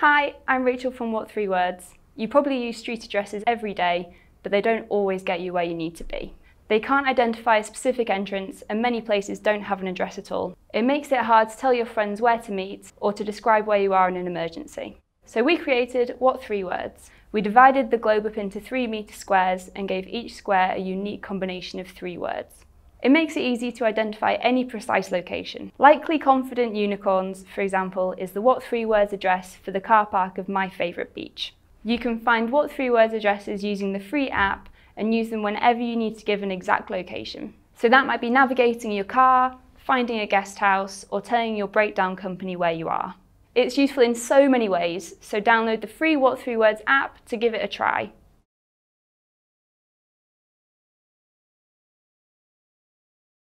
Hi, I'm Rachel from what3words. You probably use street addresses every day, but they don't always get you where you need to be. They can't identify a specific entrance, and many places don't have an address at all. It makes it hard to tell your friends where to meet or to describe where you are in an emergency. So we created what3words. We divided the globe up into 3 meter squares and gave each square a unique combination of 3 words. It makes it easy to identify any precise location. Likely Confident Unicorns, for example, is the what3words address for the car park of my favourite beach. You can find what3words addresses using the free app and use them whenever you need to give an exact location. So that might be navigating your car, finding a guest house, or telling your breakdown company where you are. It's useful in so many ways, so download the free what3words app to give it a try.